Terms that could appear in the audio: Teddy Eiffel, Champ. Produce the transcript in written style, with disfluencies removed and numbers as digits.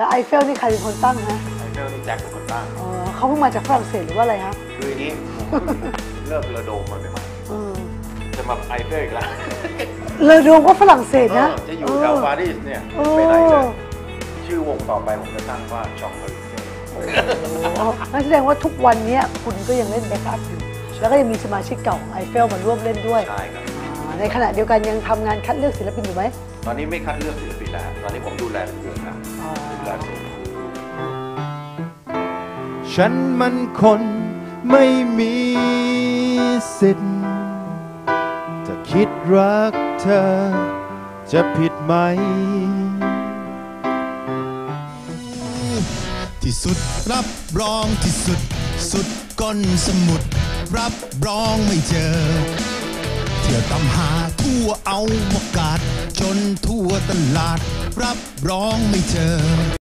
แล้วไอเฟลนี่ใครเป็นคนตั้งฮะไอเฟลนี่แจ็คเป็นคนตั้งเขาเพิ่งมาจากฝรั่งเศสหรือว่าอะไรครับคืออย่างนี้เลิกเลอโดมมาใหม่ๆจะมาไอเฟลอีกแล้วเลอโดมก็ฝรั่งเศสนะจะอยู่แถวปารีสเนี่ยไปไหนเลยชื่อวงต่อไปผมจะตั้งว่าช็อกเลอเซ่นั่นแสดงว่าทุกวันนี้คุณก็ยังเล่นแบ็คอัพอยู่แล้วก็ยังมีสมาชิกเก่าไอเฟลมาร่วมเล่นด้วยใช่ครับในขณะเดียวกันยังทำงานคัดเลือกศิลปินอยู่ไหมตอนนี้ไม่คัดเลือกศิลปินแล้วตอนนี้ผมดูแลศิลปินครับดูแลศิลปินฉันมันคนไม่มีสิทธิ์จะคิดรักเธอจะผิดไหมที่สุดรับรองที่สุดสุดก้นสมุดรับรองไม่เจอเที่ยวตามหาทั่วเอาอากาศจนทั่วตลาดรับรองไม่เจอ